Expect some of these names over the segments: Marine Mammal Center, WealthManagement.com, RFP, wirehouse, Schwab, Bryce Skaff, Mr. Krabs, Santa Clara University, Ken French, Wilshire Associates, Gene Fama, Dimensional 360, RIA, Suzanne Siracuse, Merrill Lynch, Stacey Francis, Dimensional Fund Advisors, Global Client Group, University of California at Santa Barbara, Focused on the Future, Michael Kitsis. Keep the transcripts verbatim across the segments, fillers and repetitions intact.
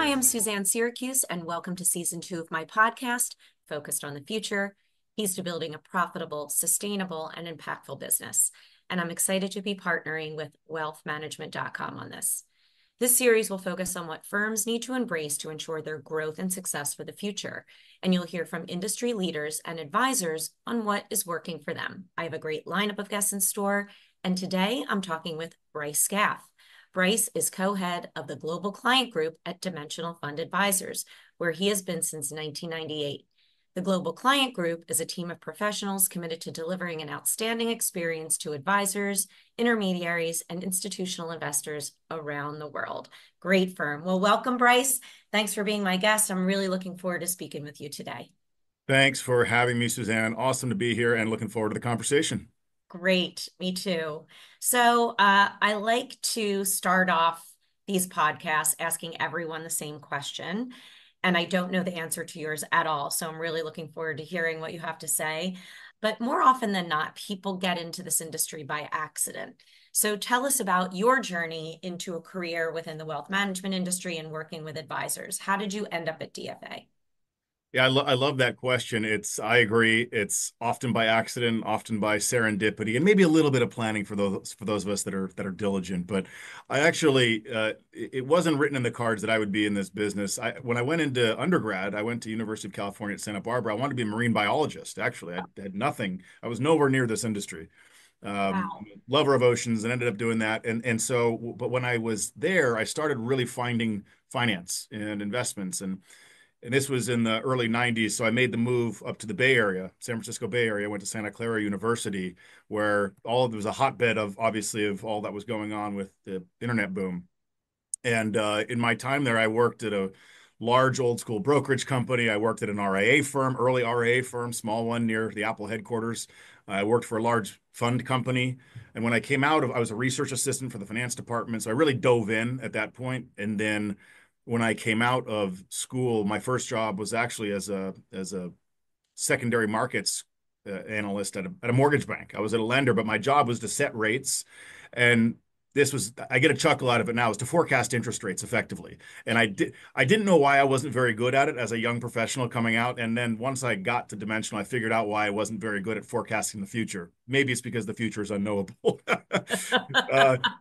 I am Suzanne Siracuse, and welcome to season two of my podcast, Focused on the Future, keys to building a profitable, sustainable, and impactful business. And I'm excited to be partnering with Wealth Management dot com on this. This series will focus on what firms need to embrace to ensure their growth and success for the future. And you'll hear from industry leaders and advisors on what is working for them. I have a great lineup of guests in store. And today I'm talking with Bryce Skaff. Bryce is co-head of the Global Client Group at Dimensional Fund Advisors, where he has been since nineteen ninety-eight. The Global Client Group is a team of professionals committed to delivering an outstanding experience to advisors, intermediaries, and institutional investors around the world. Great firm. Well, welcome, Bryce. Thanks for being my guest. I'm really looking forward to speaking with you today. Thanks for having me, Suzanne. Awesome to be here and looking forward to the conversation. Great. Me too. So uh, I like to start off these podcasts asking everyone the same question. And I don't know the answer to yours at all. So I'm really looking forward to hearing what you have to say. But more often than not, people get into this industry by accident. So tell us about your journey into a career within the wealth management industry and working with advisors. How did you end up at D F A? Yeah, I, lo- I love that question. It's, I agree. It's often by accident, often by serendipity, and maybe a little bit of planning for those for those of us that are that are diligent. But I actually, uh, it wasn't written in the cards that I would be in this business. I, when I went into undergrad, I went to University of California at Santa Barbara. I wanted to be a marine biologist. Actually, I had nothing. I was nowhere near this industry. Um, wow. Lover of oceans, and ended up doing that. And and so, but when I was there, I started really finding finance and investments and. And this was in the early nineties. So I made the move up to the Bay Area, San Francisco Bay Area. I went to Santa Clara University, where all of, there was a hotbed of obviously of all that was going on with the internet boom. And uh, in my time there, I worked at a large old school brokerage company. I worked at an R I A firm, early R I A firm, small one near the Apple headquarters. I worked for a large fund company. And when I came out of, I was a research assistant for the finance department. So I really dove in at that point. And then when I came out of school, my first job was actually as a as a secondary markets uh, analyst at a, at a mortgage bank. I was at a lender, but my job was to set rates. And this was, I get a chuckle out of it now, is to forecast interest rates effectively. And I, di- I didn't know why I wasn't very good at it as a young professional coming out. And then once I got to Dimensional, I figured out why I wasn't very good at forecasting the future. Maybe it's because the future is unknowable. uh,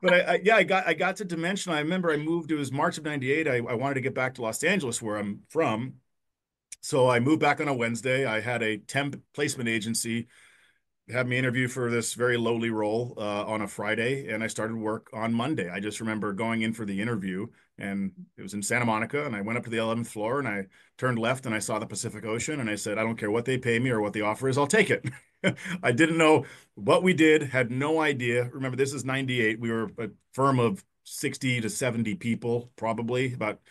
but I, I, yeah, I got I got to Dimensional. I remember I moved, it was March of ninety-eight. I, I wanted to get back to Los Angeles, where I'm from. So I moved back on a Wednesday. I had a temp placement agency had me interview for this very lowly role uh, on a Friday, and I started work on Monday. I just remember going in for the interview, and it was in Santa Monica, and I went up to the eleventh floor, and I turned left, and I saw the Pacific Ocean, and I said, I don't care what they pay me or what the offer is, I'll take it. I didn't know what we did, had no idea. Remember, this is ninety-eight. We were a firm of sixty to seventy people, probably, about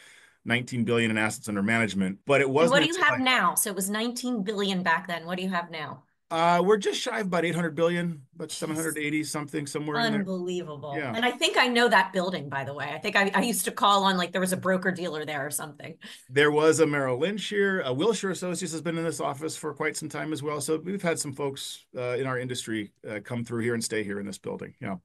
nineteen billion dollars in assets under management. But it wasn't— and what do you have now? So it was nineteen billion dollars back then. What do you have now? Uh, we're just shy of about eight hundred billion, but seven hundred eighty something somewhere in there. Unbelievable. Yeah. And I think I know that building, by the way. I think I, I used to call on, like, there was a broker dealer there or something. There was a Merrill Lynch here. Uh, Wilshire Associates has been in this office for quite some time as well. So we've had some folks uh, in our industry uh, come through here and stay here in this building. Yeah.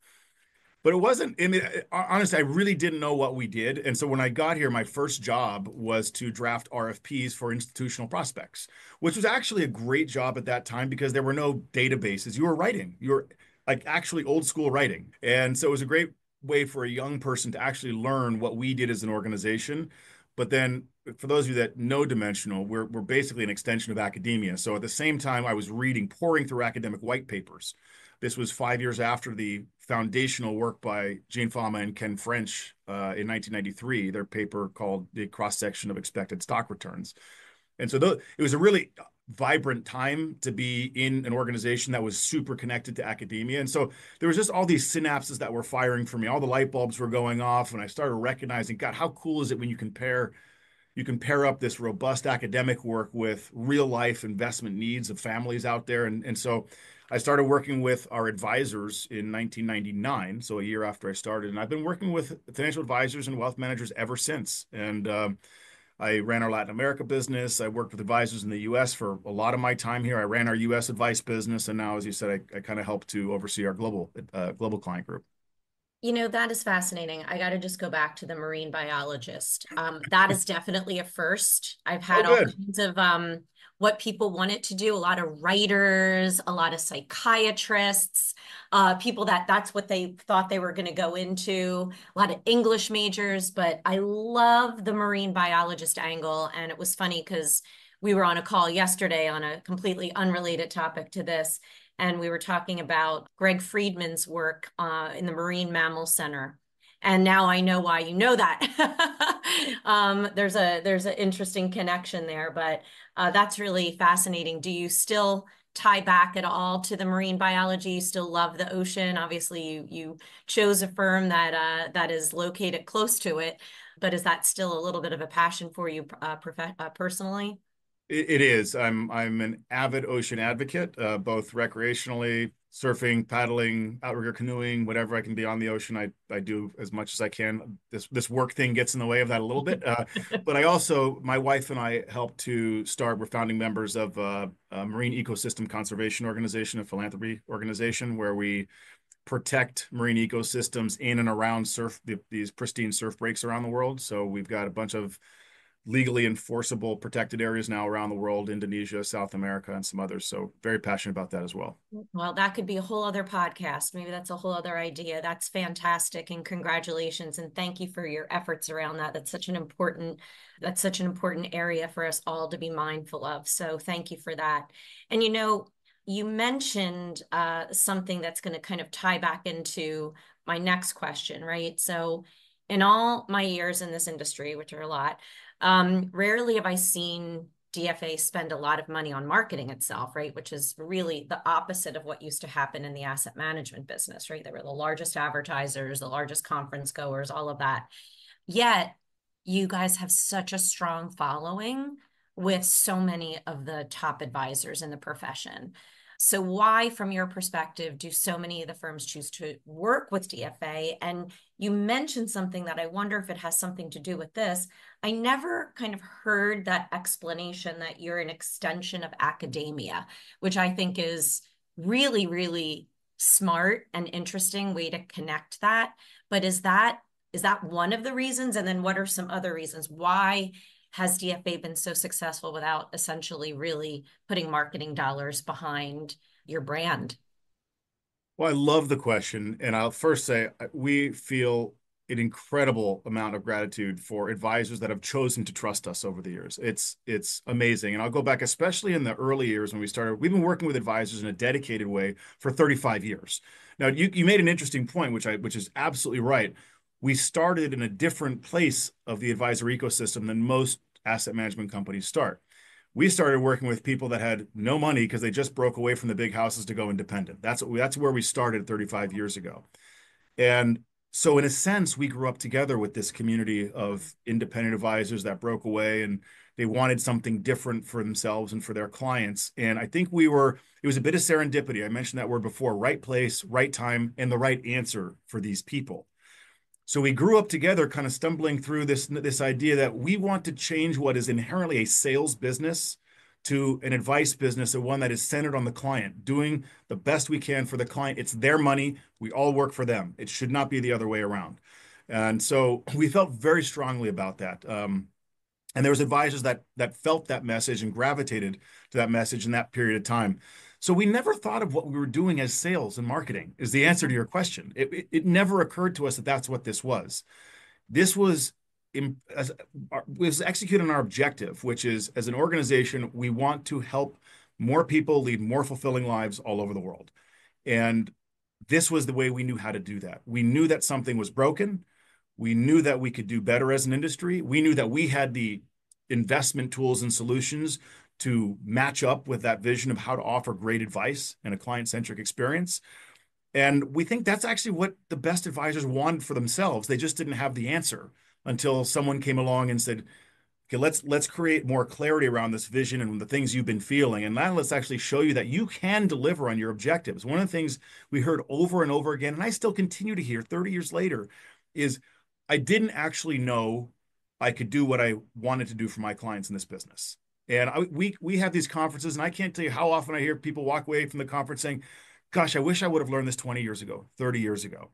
But it wasn't, I mean, honestly, I really didn't know what we did. And so when I got here, my first job was to draft R F Ps for institutional prospects, which was actually a great job at that time because there were no databases. You were writing, you were like actually old school writing. And so it was a great way for a young person to actually learn what we did as an organization. But then for those of you that know Dimensional, we're, we're basically an extension of academia. So at the same time, I was reading, pouring through academic white papers. This was five years after the foundational work by Gene Fama and Ken French uh, in nineteen ninety-three, their paper called The Cross-Section of Expected Stock Returns. And so th- it was a really vibrant time to be in an organization that was super connected to academia. And so there was just all these synapses that were firing for me. All the light bulbs were going off, and I started recognizing, God, how cool is it when you compare You can pair up this robust academic work with real life investment needs of families out there. And, and so I started working with our advisors in nineteen ninety-nine, so a year after I started. And I've been working with financial advisors and wealth managers ever since. And um, I ran our Latin America business. I worked with advisors in the U S for a lot of my time here. I ran our U S advice business. And now, as you said, I, I kind of help to oversee our global uh, global client group. You know, that is fascinating. I got to just go back to the marine biologist. Um, that is definitely a first. I've had oh, all good. kinds of um, what people wanted to do. A lot of writers, a lot of psychiatrists, uh, people that that's what they thought they were going to go into. A lot of English majors, but I love the marine biologist angle. And it was funny because we were on a call yesterday on a completely unrelated topic to this. And we were talking about Greg Friedman's work uh, in the Marine Mammal Center. And now I know why you know that. um, there's a there's an interesting connection there, but uh, that's really fascinating. Do you still tie back at all to the marine biology? You still love the ocean? Obviously, you, you chose a firm that uh, that is located close to it, but is that still a little bit of a passion for you uh, prof- uh, personally? It is. I'm I'm an avid ocean advocate, uh, both recreationally, surfing, paddling, outrigger canoeing, whatever I can be on the ocean. I, I do as much as I can. This this work thing gets in the way of that a little bit. Uh, but I also, my wife and I helped to start, we're founding members of uh, a marine ecosystem conservation organization, a philanthropy organization, where we protect marine ecosystems in and around surf the, these pristine surf breaks around the world. So we've got a bunch of legally enforceable protected areas now around the world, Indonesia, South America, and some others. So very passionate about that as well. Well, that could be a whole other podcast. Maybe that's a whole other idea. That's fantastic. And congratulations. And thank you for your efforts around that. That's such an important, that's such an important area for us all to be mindful of. So thank you for that. And, you know, you mentioned uh, something that's going to kind of tie back into my next question, right? So in all my years in this industry, which are a lot, Um, rarely have I seen D F A spend a lot of money on marketing itself, right? Which is really the opposite of what used to happen in the asset management business, right? They were the largest advertisers, the largest conference goers, all of that. Yet you guys have such a strong following with so many of the top advisors in the profession. So why, from your perspective, do so many of the firms choose to work with D F A? And you mentioned something that I wonder if it has something to do with this. I never kind of heard that explanation that you're an extension of academia, which I think is really, really smart and interesting way to connect that. But is that is that one of the reasons? And then what are some other reasons? Why has D F A been so successful without essentially really putting marketing dollars behind your brand? Well, I love the question. And I'll first say, we feel an incredible amount of gratitude for advisors that have chosen to trust us over the years. It's it's amazing. And I'll go back, especially in the early years when we started, we've been working with advisors in a dedicated way for thirty-five years. Now, you, you made an interesting point, which I which is absolutely right. We started in a different place of the advisor ecosystem than most asset management companies start. We started working with people that had no money because they just broke away from the big houses to go independent. That's what we, that's where we started thirty-five years ago. And so in a sense, we grew up together with this community of independent advisors that broke away and they wanted something different for themselves and for their clients. And I think we were, it was a bit of serendipity. I mentioned that word before, right place, right time, and the right answer for these people. So we grew up together kind of stumbling through this, this idea that we want to change what is inherently a sales business to an advice business, and one that is centered on the client, doing the best we can for the client. It's their money. We all work for them. It should not be the other way around. And so we felt very strongly about that. Um, and there was advisors that that felt that message and gravitated to that message in that period of time. So we never thought of what we were doing as sales and marketing is the answer to your question. It, it, it never occurred to us that that's what this was. This was, in, as, was executed on our objective, which is as an organization, we want to help more people lead more fulfilling lives all over the world. And this was the way we knew how to do that. We knew that something was broken. We knew that we could do better as an industry. We knew that we had the investment tools and solutions to match up with that vision of how to offer great advice and a client-centric experience. And we think that's actually what the best advisors wanted for themselves. They just didn't have the answer until someone came along and said, okay, let's let's create more clarity around this vision and the things you've been feeling. And now let's actually show you that you can deliver on your objectives. One of the things we heard over and over again, and I still continue to hear thirty years later, is I didn't actually know I could do what I wanted to do for my clients in this business. And I, we we have these conferences, and I can't tell you how often I hear people walk away from the conference saying, gosh, I wish I would have learned this twenty years ago, thirty years ago.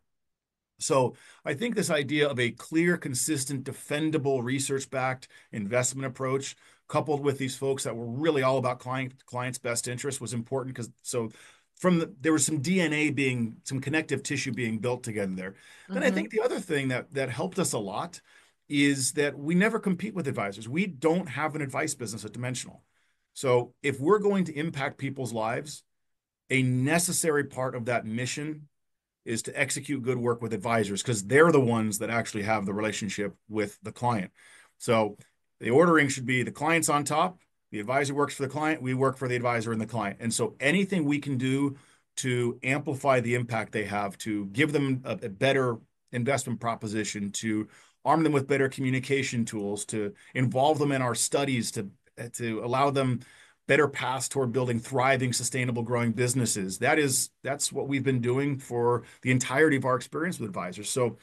So I think this idea of a clear, consistent, defendable, research-backed investment approach, coupled with these folks that were really all about client clients' best interest, was important. Because so from the, there was some D N A being, some connective tissue being built together there. Mm-hmm. And I think the other thing that that helped us a lot is that we never compete with advisors. We don't have an advice business at Dimensional. So if we're going to impact people's lives, a necessary part of that mission is to execute good work with advisors, because they're the ones that actually have the relationship with the client. So the ordering should be the client's on top, the advisor works for the client, we work for the advisor and the client. And so anything we can do to amplify the impact they have, to give them a, a better investment proposition, to arm them with better communication tools, to involve them in our studies, to, to allow them better paths toward building thriving, sustainable, growing businesses. That is, that's what we've been doing for the entirety of our experience with advisors. So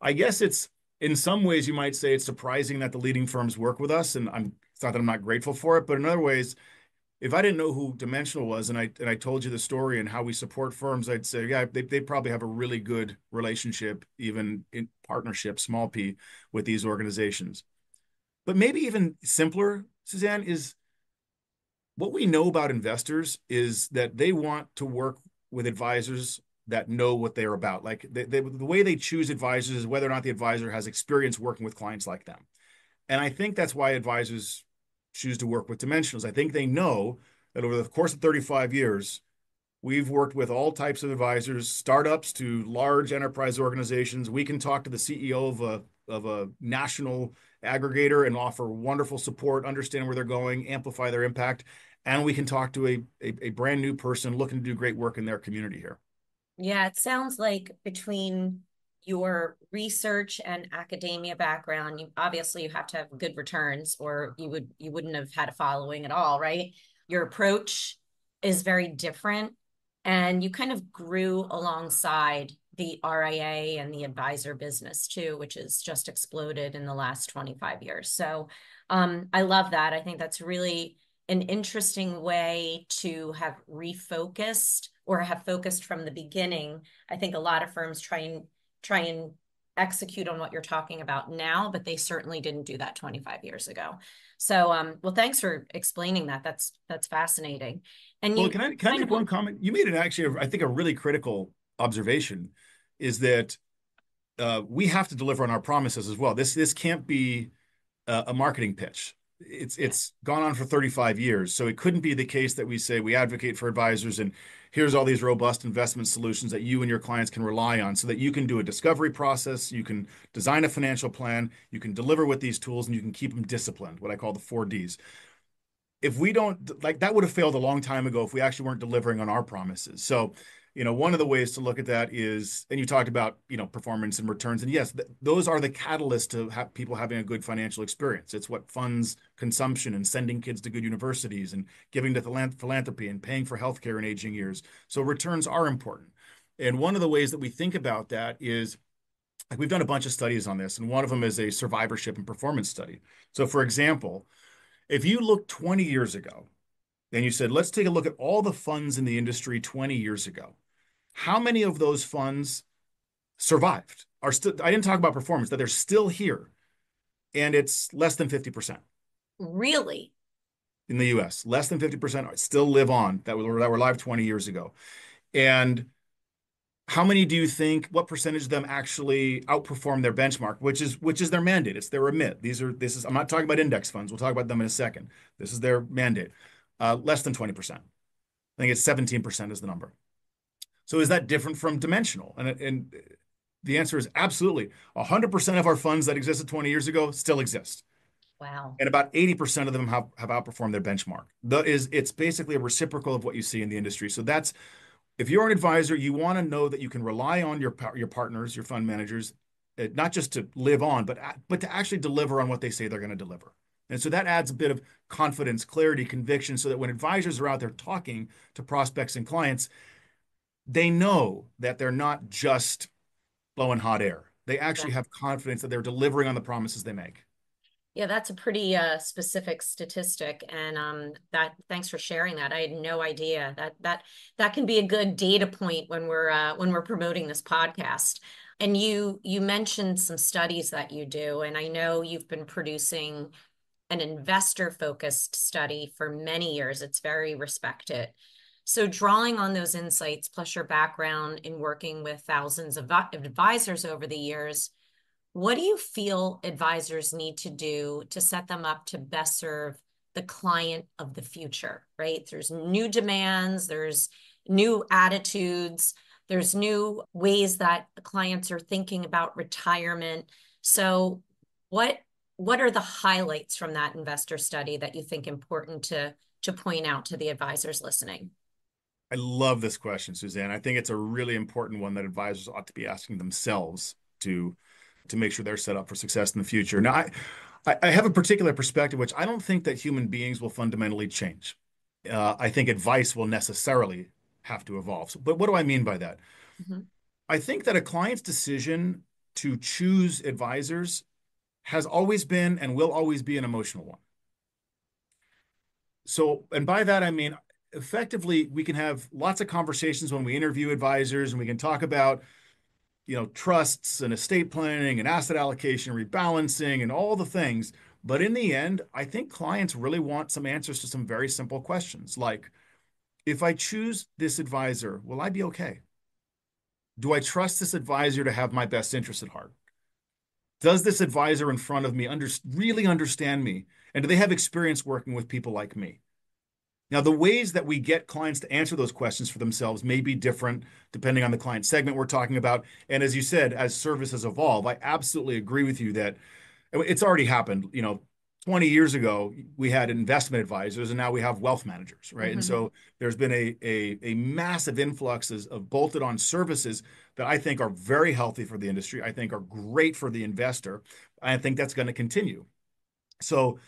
I guess it's, in some ways you might say it's surprising that the leading firms work with us. And I'm, it's not that I'm not grateful for it, but in other ways, if I didn't know who Dimensional was and I, and I told you the story and how we support firms, I'd say, yeah, they, they probably have a really good relationship, even in partnership, small p, with these organizations. But maybe even simpler, Suzanne, is, what we know about investors is that they want to work with advisors that know what they're about. Like they, they, the way they choose advisors is whether or not the advisor has experience working with clients like them. And I think that's why advisors choose to work with Dimensionals. I think they know that over the course of thirty-five years, we've worked with all types of advisors, startups to large enterprise organizations. We can talk to the C E O of a, of a national aggregator and offer wonderful support, understand where they're going, amplify their impact. And we can talk to a, a, a brand new person looking to do great work in their community here. Yeah, it sounds like between your research and academia background, you obviously you have to have good returns or you would you wouldn't have had a following at all, right? Your approach is very different and you kind of grew alongside the R I A and the advisor business too, which has just exploded in the last twenty-five years. So um, I love that. I think that's really an interesting way to have refocused or have focused from the beginning. I think a lot of firms try and try and execute on what you're talking about now, but they certainly didn't do that twenty-five years ago. So, um, well, thanks for explaining that. That's that's fascinating. And you, well, can I can I make one comment? You made it actually, I think, a really critical observation is that uh, we have to deliver on our promises as well. This this can't be uh, a marketing pitch. It's it's gone on for thirty-five years, so it couldn't be the case that we say we advocate for advisors and here's all these robust investment solutions that you and your clients can rely on so that you can do a discovery process, you can design a financial plan, you can deliver with these tools, and you can keep them disciplined, what I call the four Ds. If we don't, like that would have failed a long time ago if we actually weren't delivering on our promises. So you know, one of the ways to look at that is, and you talked about, you know, performance and returns. And yes, th those are the catalysts to have people having a good financial experience. It's what funds consumption and sending kids to good universities and giving to philanthropy and paying for healthcare in aging years. So returns are important. And one of the ways that we think about that is, like we've done a bunch of studies on this, and one of them is a survivorship and performance study. So for example, if you look twenty years ago, and you said, let's take a look at all the funds in the industry twenty years ago. How many of those funds survived? Are still? I didn't talk about performance, that they're still here, and it's less than fifty percent. Really? In the U S, less than fifty percent still live on that were that were live twenty years ago. And how many do you think? What percentage of them actually outperform their benchmark, which is which is their mandate? It's their remit. These are this is. I'm not talking about index funds. We'll talk about them in a second. This is their mandate. Uh, less than twenty percent. I think it's seventeen percent is the number. So is that different from Dimensional? And, and the answer is absolutely. one hundred percent of our funds that existed twenty years ago still exist. Wow. And about eighty percent of them have, have outperformed their benchmark. The, is, it's basically a reciprocal of what you see in the industry. So that's, if you're an advisor, you want to know that you can rely on your, your partners, your fund managers, uh, not just to live on, but, but to actually deliver on what they say they're going to deliver. And so that adds a bit of confidence, clarity, conviction, so that when advisors are out there talking to prospects and clients, they know that they're not just blowing hot air. They actually have confidence that they're delivering on the promises they make. Yeah, that's a pretty uh, specific statistic, and um, that. Thanks for sharing that. I had no idea that that that can be a good data point when we're uh, when we're promoting this podcast. And you you mentioned some studies that you do, and I know you've been producing an investor-focused study for many years. It's very respected. So drawing on those insights, plus your background in working with thousands of advisors over the years, what do you feel advisors need to do to set them up to best serve the client of the future, right? There's new demands, there's new attitudes, there's new ways that clients are thinking about retirement. So what, what are the highlights from that investor study that you think important to, to point out to the advisors listening? I love this question, Suzanne. I think it's a really important one that advisors ought to be asking themselves to to make sure they're set up for success in the future. Now, I, I have a particular perspective, which I don't think that human beings will fundamentally change. Uh, I think advice will necessarily have to evolve. So, but what do I mean by that? Mm-hmm. I think that a client's decision to choose advisors has always been and will always be an emotional one. So, and by that, I mean, effectively, we can have lots of conversations when we interview advisors, and we can talk about you know, trusts and estate planning and asset allocation, rebalancing and all the things. But in the end, I think clients really want some answers to some very simple questions. Like, if I choose this advisor, will I be okay? Do I trust this advisor to have my best interest at heart? Does this advisor in front of me under, really understand me? And do they have experience working with people like me? Now, the ways that we get clients to answer those questions for themselves may be different depending on the client segment we're talking about. And as you said, as services evolve, I absolutely agree with you that it's already happened. You know, twenty years ago, we had investment advisors, and now we have wealth managers, right? Mm-hmm. And so there's been a, a, a massive influx of bolted on services that I think are very healthy for the industry. I think are great for the investor. I think that's going to continue. So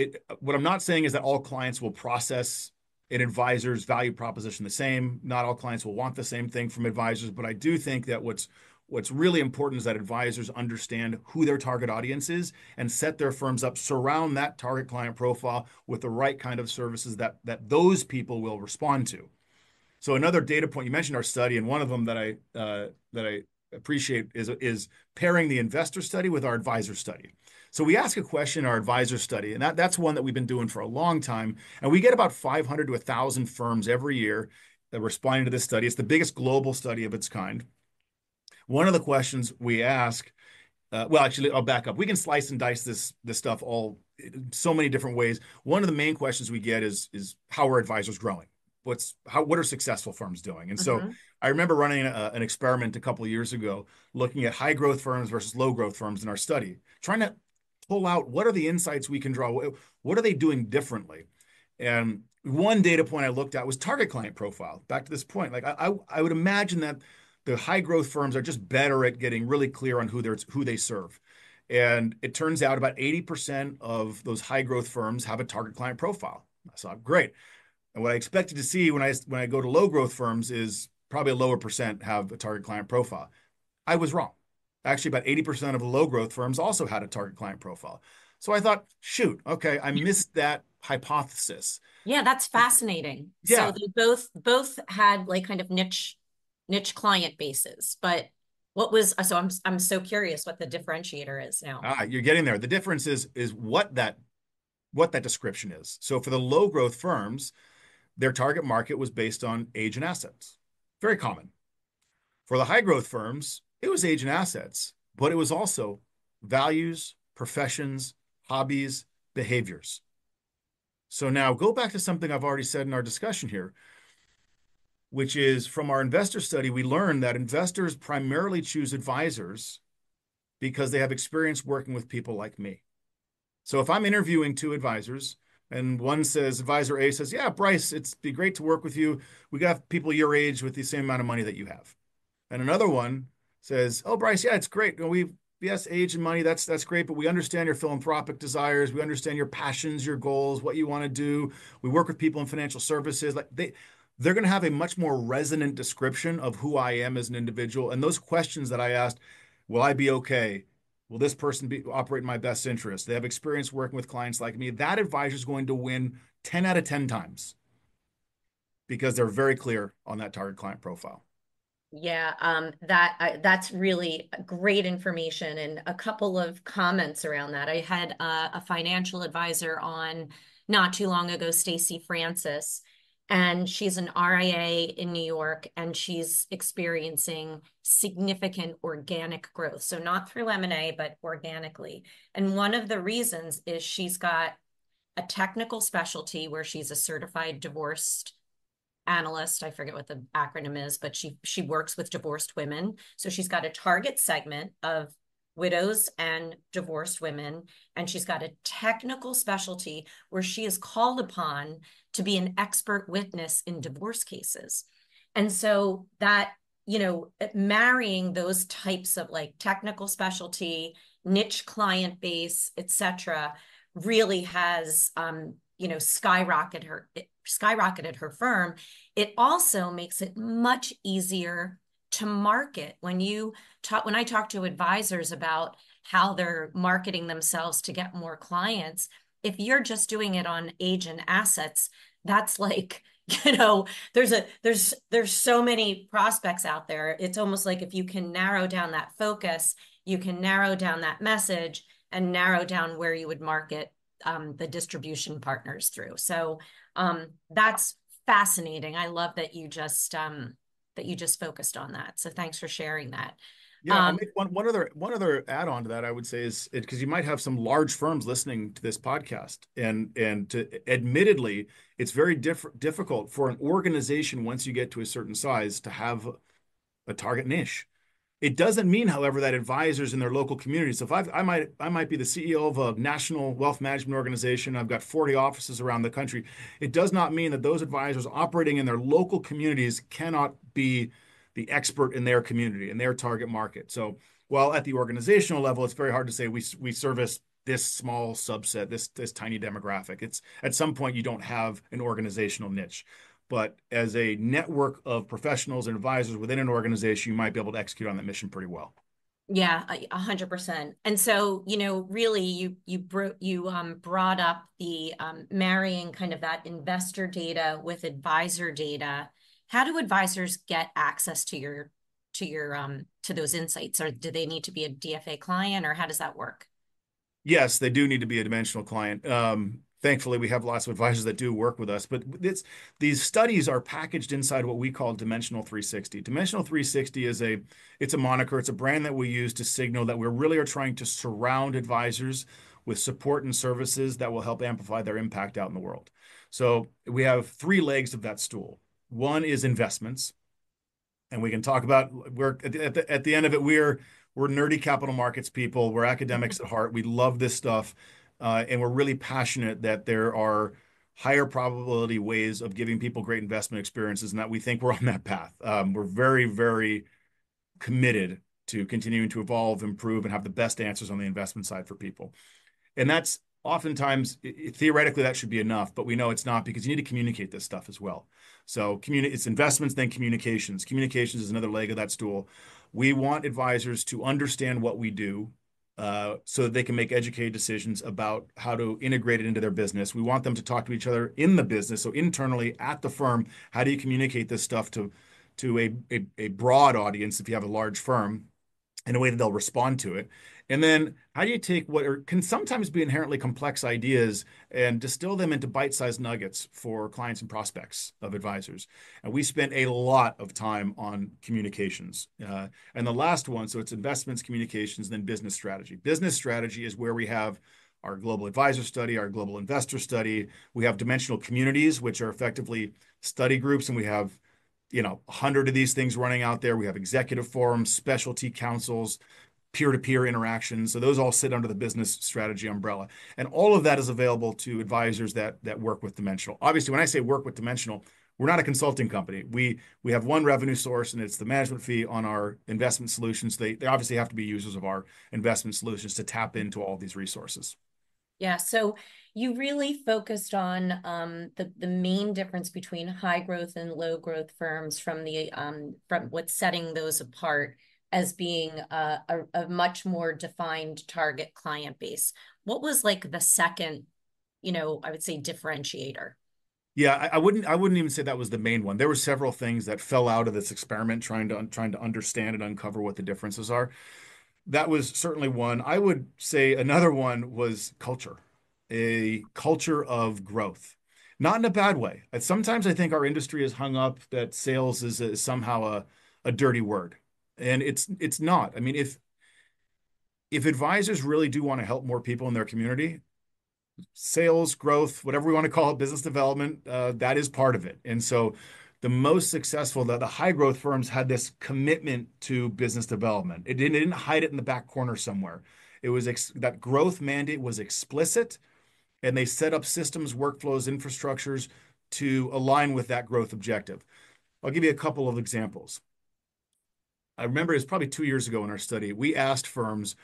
It, what I'm not saying is that all clients will process an advisor's value proposition the same. Not all clients will want the same thing from advisors, but I do think that what's what's really important is that advisors understand who their target audience is and set their firms up, surround that target client profile with the right kind of services that that those people will respond to. So another data point, you mentioned our study, and one of them that I uh, that I appreciate is is pairing the investor study with our advisor study. So we ask a question in our advisor study, and that, that's one that we've been doing for a long time. And we get about five hundred to one thousand firms every year that are responding to this study. It's the biggest global study of its kind. One of the questions we ask, uh, well, actually, I'll back up. We can slice and dice this, this stuff all so many different ways. One of the main questions we get is, is how are advisors growing? What's how? What are successful firms doing? And mm-hmm. so I remember running a, an experiment a couple of years ago, looking at high growth firms versus low growth firms in our study, trying to pull out what are the insights we can draw. What are they doing differently? And one data point I looked at was target client profile. Back to this point, like I, I would imagine that the high growth firms are just better at getting really clear on who they're who they serve. And it turns out about eighty percent of those high growth firms have a target client profile. I thought, great. And what I expected to see when I when I go to low growth firms is probably a lower percent have a target client profile. I was wrong. Actually, about eighty percent of the low growth firms also had a target client profile. So I thought, shoot, okay, I missed that hypothesis. Yeah, that's fascinating. Yeah. So they both both had like kind of niche niche client bases, but what was, so I'm I'm so curious what the differentiator is now. Ah, you're getting there. The difference is is what that what that description is. So for the low growth firms, their target market was based on age and assets. Very common. For the high growth firms, it was age and assets, but it was also values, professions, hobbies, behaviors. So now go back to something I've already said in our discussion here, which is from our investor study, we learned that investors primarily choose advisors because they have experience working with people like me. So if I'm interviewing two advisors and one says, advisor A says, yeah, Bryce, it'd be great to work with you. We got people your age with the same amount of money that you have. And another one says, oh, Bryce, yeah, it's great. We, yes, age and money, that's that's great, but we understand your philanthropic desires. We understand your passions, your goals, what you want to do. We work with people in financial services. Like they, they're going to have a much more resonant description of who I am as an individual. And those questions that I asked, will I be okay? Will this person be operate in my best interest? They have experience working with clients like me. That advisor is going to win ten out of ten times because they're very clear on that target client profile. Yeah, um, that uh, that's really great information, and a couple of comments around that. I had uh, a financial advisor on not too long ago, Stacey Francis, and she's an R I A in New York, and she's experiencing significant organic growth. So not through M and A, but organically. And one of the reasons is she's got a technical specialty where she's a certified divorced analyst. I forget what the acronym is, but she she works with divorced women. So she's got a target segment of widows and divorced women, and she's got a technical specialty where she is called upon to be an expert witness in divorce cases. And so that, you know, marrying those types of like technical specialty, niche client base, et cetera, really has um, you know, skyrocketed her skyrocketed her firm. It also makes it much easier to market. When you talk, when I talk to advisors about how they're marketing themselves to get more clients, if you're just doing it on age and assets, that's like, you know, there's a there's there's so many prospects out there. It's almost like if you can narrow down that focus, you can narrow down that message and narrow down where you would market um, the distribution partners through. So Um, that's fascinating. I love that you just um, that you just focused on that. So thanks for sharing that. Yeah, um, I'll make one one other one other add on to that. I would say is it because you might have some large firms listening to this podcast, and and to, admittedly, it's very diff difficult for an organization once you get to a certain size to have a target niche. It doesn't mean, however, that advisors in their local communities. So if I've, I might, I might be the C E O of a national wealth management organization. I've got forty offices around the country. It does not mean that those advisors operating in their local communities cannot be the expert in their community and their target market. So while at the organizational level, it's very hard to say we we service this small subset, this this tiny demographic. It's at some point you don't have an organizational niche. But as a network of professionals and advisors within an organization, you might be able to execute on that mission pretty well. Yeah, a hundred percent. And so, you know, really, you you bro you um, brought up the um, marrying kind of that investor data with advisor data. How do advisors get access to your to your um, to those insights, or do they need to be a D F A client, or how does that work? Yes, they do need to be a Dimensional client. Um, Thankfully, we have lots of advisors that do work with us, but it's, these studies are packaged inside what we call Dimensional three sixty. Dimensional three sixty is a, it's a moniker, it's a brand that we use to signal that we really are trying to surround advisors with support and services that will help amplify their impact out in the world. So we have three legs of that stool. One is investments, and we can talk about, we're at the, at the end of it, we're, we're nerdy capital markets people, we're academics at heart, we love this stuff. Uh, and we're really passionate that there are higher probability ways of giving people great investment experiences, and that we think we're on that path. Um, we're very, very committed to continuing to evolve, improve, and have the best answers on the investment side for people. And that's oftentimes, it, theoretically, that should be enough, but we know it's not, because you need to communicate this stuff as well. So communi- it's investments, then communications. Communications is another leg of that stool. We want advisors to understand what we do, Uh, so that they can make educated decisions about how to integrate it into their business. We want them to talk to each other in the business. So internally at the firm, how do you communicate this stuff to, to a, a, a broad audience if you have a large firm, in a way that they'll respond to it? And then how do you take what are, can sometimes be inherently complex ideas and distill them into bite-sized nuggets for clients and prospects of advisors? And we spent a lot of time on communications. Uh, and the last one, so it's investments, communications, then business strategy. Business strategy is where we have our global advisor study, our global investor study. We have dimensional communities, which are effectively study groups, and we have you know, a hundred of these things running out there. We have executive forums, specialty councils, peer-to-peer interactions. So those all sit under the business strategy umbrella. And all of that is available to advisors that that work with Dimensional. Obviously, when I say work with Dimensional, we're not a consulting company. We we have one revenue source, and it's the management fee on our investment solutions. They, they obviously have to be users of our investment solutions to tap into all these resources. Yeah, so you really focused on um, the, the main difference between high growth and low growth firms from the um, from what's setting those apart as being a, a, a much more defined target client base. What was like the second, you know, I would say differentiator? Yeah, I, I wouldn't I wouldn't even say that was the main one. There were several things that fell out of this experiment trying to trying to understand and uncover what the differences are. That was certainly one. I would say another one was culture, a culture of growth. Not in a bad way. Sometimes I think our industry is hung up that sales is, a, is somehow a, a dirty word. And it's it's not. I mean, if if advisors really do want to help more people in their community, sales, growth, whatever we want to call it, business development, uh, that is part of it. And so the most successful, the, the high growth firms had this commitment to business development. It didn't, it didn't hide it in the back corner somewhere. It was ex- that growth mandate was explicit. And they set up systems, workflows, infrastructures to align with that growth objective. I'll give you a couple of examples. I remember it was probably two years ago in our study, we asked firms,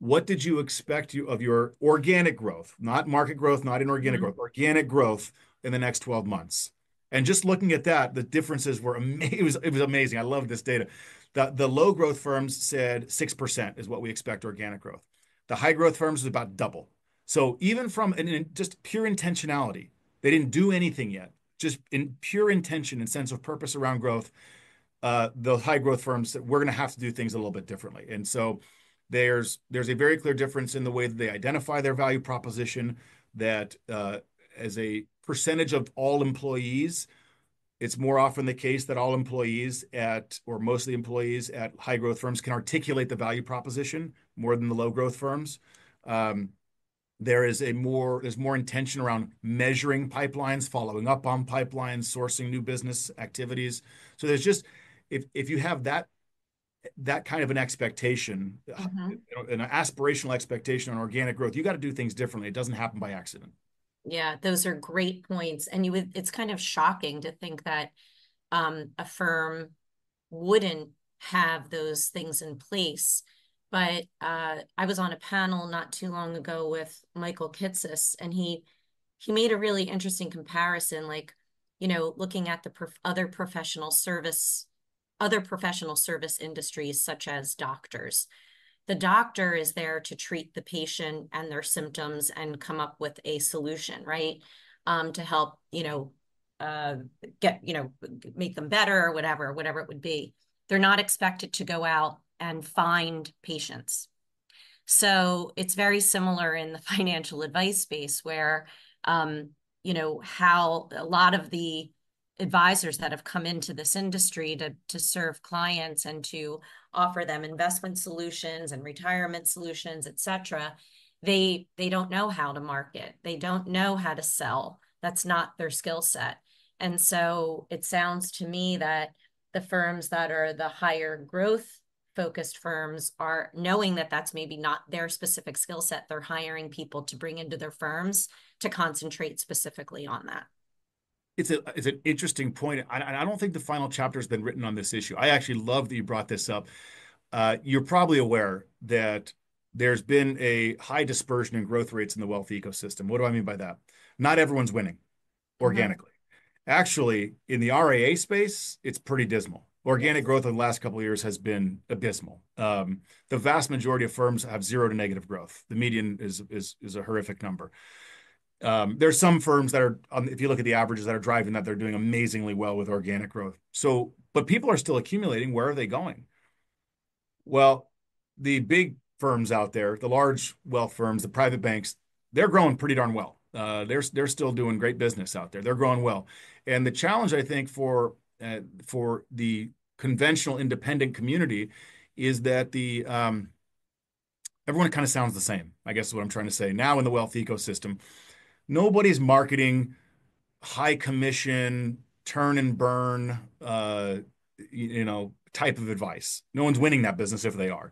what did you expect you of your organic growth, not market growth, not inorganic mm-hmm. growth, organic growth in the next twelve months? And just looking at that, the differences were amazing. It was, it was amazing. I love this data. The, the low growth firms said six percent is what we expect organic growth. The high growth firms was about double. So even from an, just pure intentionality, they didn't do anything yet, just in pure intention and sense of purpose around growth, uh, the high growth firms said, we're going to have to do things a little bit differently. And so there's there's a very clear difference in the way that they identify their value proposition, that uh, as a percentage of all employees, it's more often the case that all employees at, or most of the employees at high growth firms can articulate the value proposition more than the low growth firms. Um, There is a more, there's more intention around measuring pipelines, following up on pipelines, sourcing new business activities. So there's just, if if you have that, that kind of an expectation, mm-hmm. an aspirational expectation on organic growth, you got to do things differently. It doesn't happen by accident. Yeah, those are great points. And you would, it's kind of shocking to think that um, a firm wouldn't have those things in place. But uh, I was on a panel not too long ago with Michael Kitsis, and he he made a really interesting comparison, like, you know, looking at the prof other professional service, other professional service industries, such as doctors. The doctor is there to treat the patient and their symptoms and come up with a solution, right, um, to help, you know, uh, get, you know, make them better or whatever, whatever it would be. They're not expected to go out and find patients. So it's very similar in the financial advice space where, um, you know, how a lot of the advisors that have come into this industry to, to serve clients and to offer them investment solutions and retirement solutions, et cetera, they, they don't know how to market. They don't know how to sell. That's not their skill set. And so it sounds to me that the firms that are the higher growth focused firms are knowing that that's maybe not their specific skill set. They're hiring people to bring into their firms to concentrate specifically on that. It's a it's an interesting point. I, I don't think the final chapter has been written on this issue. I actually love that you brought this up. Uh, you're probably aware that there's been a high dispersion in growth rates in the wealth ecosystem. What do I mean by that? Not everyone's winning organically. Mm-hmm. Actually, in the R I A space, it's pretty dismal. Organic growth in the last couple of years has been abysmal. Um, the vast majority of firms have zero to negative growth. The median is is is a horrific number. Um, there's some firms that are, um, if you look at the averages that are driving that, they're doing amazingly well with organic growth. So, but people are still accumulating. Where are they going? Well, the big firms out there, the large wealth firms, the private banks, they're growing pretty darn well. Uh, they're they're still doing great business out there. They're growing well, and the challenge I think for Uh, for the conventional independent community is that the um, everyone kind of sounds the same, I guess is what I'm trying to say. Now in the wealth ecosystem, nobody's marketing high commission, turn and burn, uh, you, you know, type of advice. No one's winning that business if they are.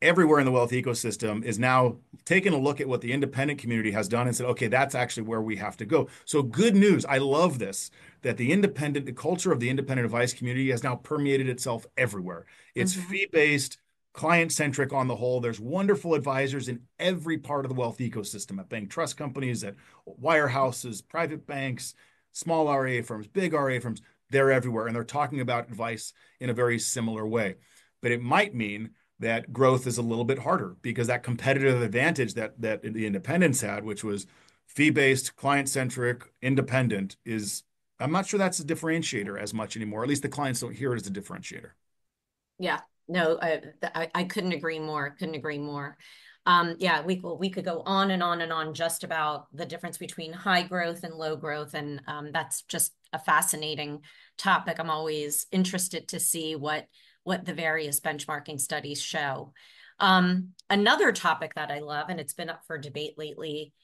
Everywhere in the wealth ecosystem is now taking a look at what the independent community has done and said, okay, that's actually where we have to go. So good news. I love this, that the independent, the culture of the independent advice community has now permeated itself everywhere. It's mm-hmm. fee-based, client-centric on the whole. There's wonderful advisors in every part of the wealth ecosystem, at bank trust companies, at wirehouses, private banks, small R A firms, big R A firms. They're everywhere, and they're talking about advice in a very similar way. but it might mean that growth is a little bit harder because that competitive advantage that that the independents had, which was fee-based, client-centric, independent, is, I'm not sure that's a differentiator as much anymore. At least the clients don't hear it as a differentiator. Yeah, no, I, I, I couldn't agree more, couldn't agree more. Um, yeah, we, we could go on and on and on just about the difference between high growth and low growth. And um, that's just a fascinating topic. I'm always interested to see what, what the various benchmarking studies show. Um, another topic that I love, and it's been up for debate lately,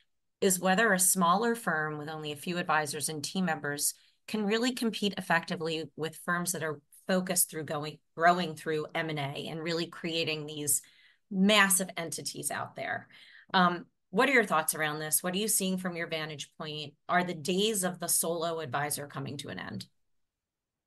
is whether a smaller firm with only a few advisors and team members can really compete effectively with firms that are focused through going, growing through M and A and really creating these massive entities out there. Um, what are your thoughts around this? What are you seeing from your vantage point? Are the days of the solo advisor coming to an end?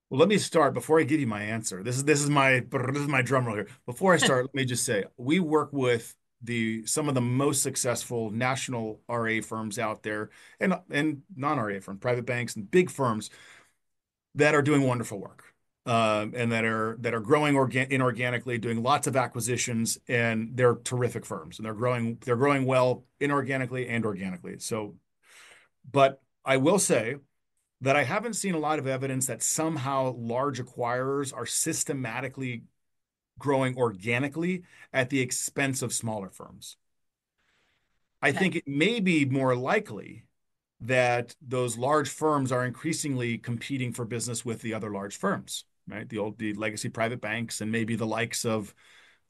Well, let me start before I give you my answer. This is this is my this is my drum roll here. Before I start, let me just say we work with the some of the most successful national R A firms out there, and and non-R A firms, private banks, and big firms that are doing wonderful work. Um, and that are that are growing organ inorganically, doing lots of acquisitions, and they're terrific firms, and they're growing they're growing well inorganically and organically. So, but I will say that I haven't seen a lot of evidence that somehow large acquirers are systematically growing organically at the expense of smaller firms. I okay. think it may be more likely that those large firms are increasingly competing for business with the other large firms. Right, the old, the legacy private banks, and maybe the likes of,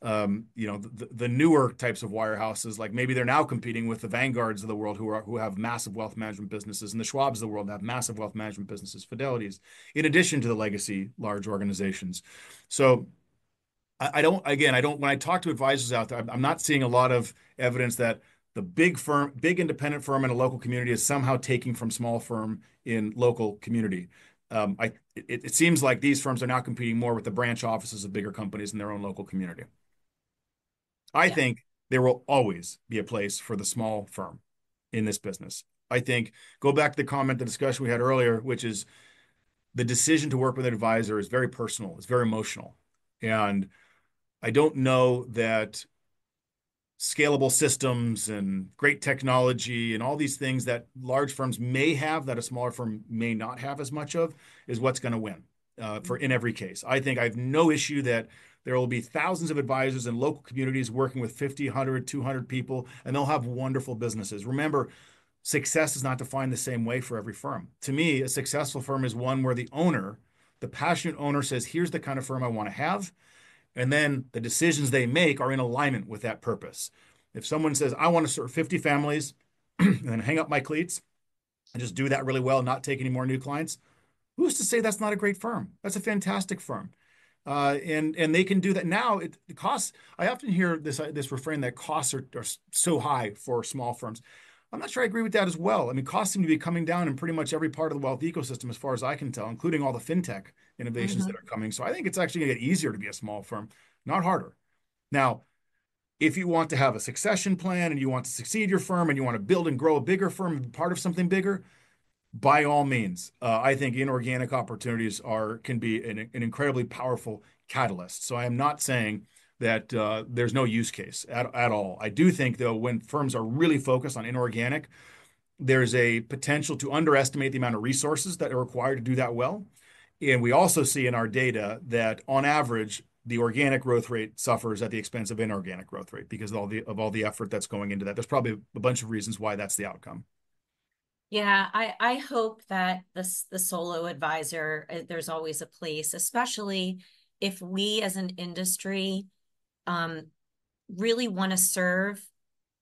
um, you know, the, the newer types of wirehouses. Like maybe they're now competing with the Vanguards of the world, who are who have massive wealth management businesses, and the Schwabs of the world have massive wealth management businesses, Fidelities, in addition to the legacy large organizations. So, I, I don't. Again, I don't. When I talk to advisors out there, I'm, I'm not seeing a lot of evidence that the big firm, big independent firm in a local community is somehow taking from small firm in local community. Um, I, it, it seems like these firms are now competing more with the branch offices of bigger companies in their own local community. I yeah. think there will always be a place for the small firm in this business. I think, go back to the comment, the discussion we had earlier, which is the decision to work with an advisor is very personal. It's very emotional. And I don't know that scalable systems and great technology and all these things that large firms may have that a smaller firm may not have as much of is what's going to win uh, for in every case. I think I have no issue that there will be thousands of advisors in local communities working with fifty, a hundred, two hundred people, and they'll have wonderful businesses. Remember, success is not defined the same way for every firm. To me, a successful firm is one where the owner, the passionate owner, says, here's the kind of firm I want to have. And then the decisions they make are in alignment with that purpose. If someone says, I want to serve fifty families and hang up my cleats and just do that really well, and not take any more new clients, who's to say that's not a great firm? That's a fantastic firm. Uh, and, and they can do that. Now, it, it costs, I often hear this, this refrain that costs are, are so high for small firms. I'm not sure I agree with that as well. I mean, costs seem to be coming down in pretty much every part of the wealth ecosystem, as far as I can tell, including all the fintech innovations mm-hmm. that are coming. So I think it's actually going to get easier to be a small firm, not harder. Now, if you want to have a succession plan and you want to succeed your firm and you want to build and grow a bigger firm and be part of something bigger, by all means, uh, I think inorganic opportunities are can be an, an incredibly powerful catalyst. So I am not saying that uh, there's no use case at, at all. I do think, though, when firms are really focused on inorganic, there's a potential to underestimate the amount of resources that are required to do that well. And we also see in our data that, on average, the organic growth rate suffers at the expense of inorganic growth rate because of all the, of all the effort that's going into that. There's probably a bunch of reasons why that's the outcome. Yeah, I, I hope that this, the solo advisor, there's always a place, especially if we as an industry Um, really want to serve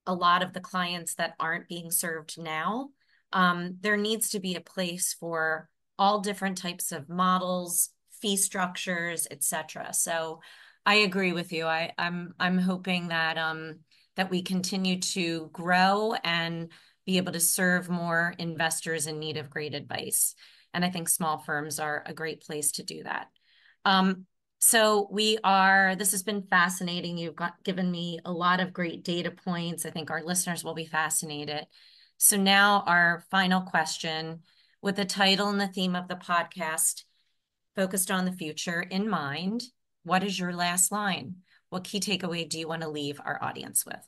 a lot of the clients that aren't being served now. Um, there needs to be a place for all different types of models, fee structures, et cetera. So I agree with you. I, I'm I'm hoping that um, that we continue to grow and be able to serve more investors in need of great advice. And I think small firms are a great place to do that. Um, So we are, this has been fascinating. You've got, given me a lot of great data points. I think our listeners will be fascinated. So now our final question, with the title and the theme of the podcast, Focused on the Future, in mind, What is your last line? What key takeaway do you want to leave our audience with?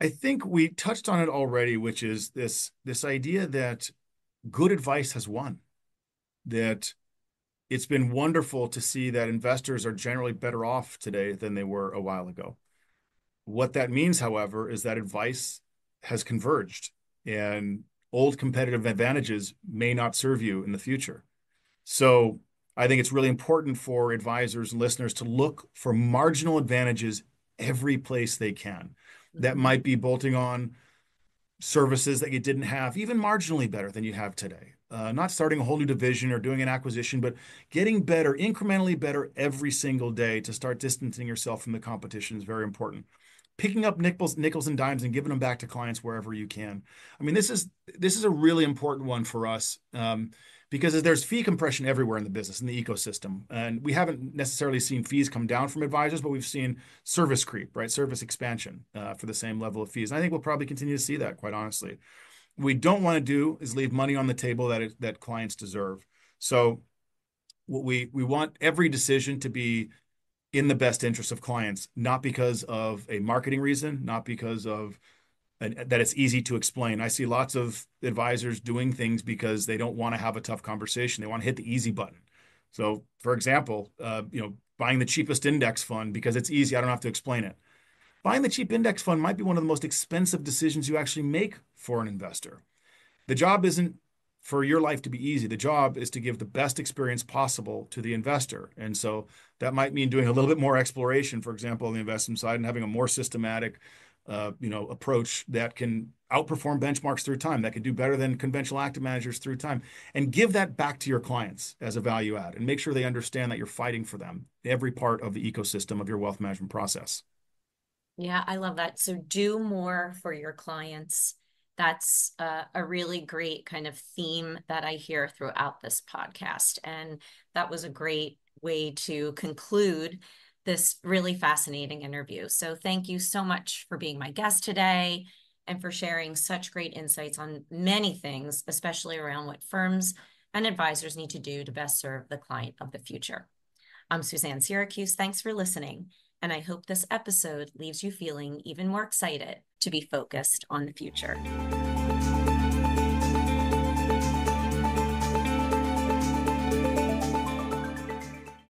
I think we touched on it already, which is this, this idea that good advice has won, that it's been wonderful to see that investors are generally better off today than they were a while ago. What that means, however, is that advice has converged and old competitive advantages may not serve you in the future. So I think it's really important for advisors and listeners to look for marginal advantages every place they can. That might be bolting on services that you didn't have, even marginally better than you have today. Uh, not starting a whole new division or doing an acquisition, but getting better, incrementally better every single day to start distancing yourself from the competition is very important. Picking up nickels, nickels and dimes and giving them back to clients wherever you can. I mean, this is this is a really important one for us um, because there's fee compression everywhere in the business, in the ecosystem. And we haven't necessarily seen fees come down from advisors, but we've seen service creep, right? Service expansion uh, for the same level of fees. And I think we'll probably continue to see that, quite honestly. What we don't want to do is leave money on the table that it, that clients deserve. So what we we want every decision to be in the best interest of clients, not because of a marketing reason, not because of an, that it's easy to explain. I see lots of advisors doing things because they don't want to have a tough conversation. They want to hit the easy button. So, for example, uh, you know, buying the cheapest index fund because it's easy. I don't have to explain it. Buying the cheap index fund might be one of the most expensive decisions you actually make for an investor. The job isn't for your life to be easy. The job is to give the best experience possible to the investor. And so that might mean doing a little bit more exploration, for example, on the investment side and having a more systematic uh, you know, approach that can outperform benchmarks through time, that can do better than conventional active managers through time, and give that back to your clients as a value add and make sure they understand that you're fighting for them, every part of the ecosystem of your wealth management process. Yeah, I love that. So do more for your clients. That's uh, a really great kind of theme that I hear throughout this podcast. And that was a great way to conclude this really fascinating interview. So thank you so much for being my guest today and for sharing such great insights on many things, especially around what firms and advisors need to do to best serve the client of the future. I'm Suzanne Siracuse. Thanks for listening. And I hope this episode leaves you feeling even more excited to be focused on the future.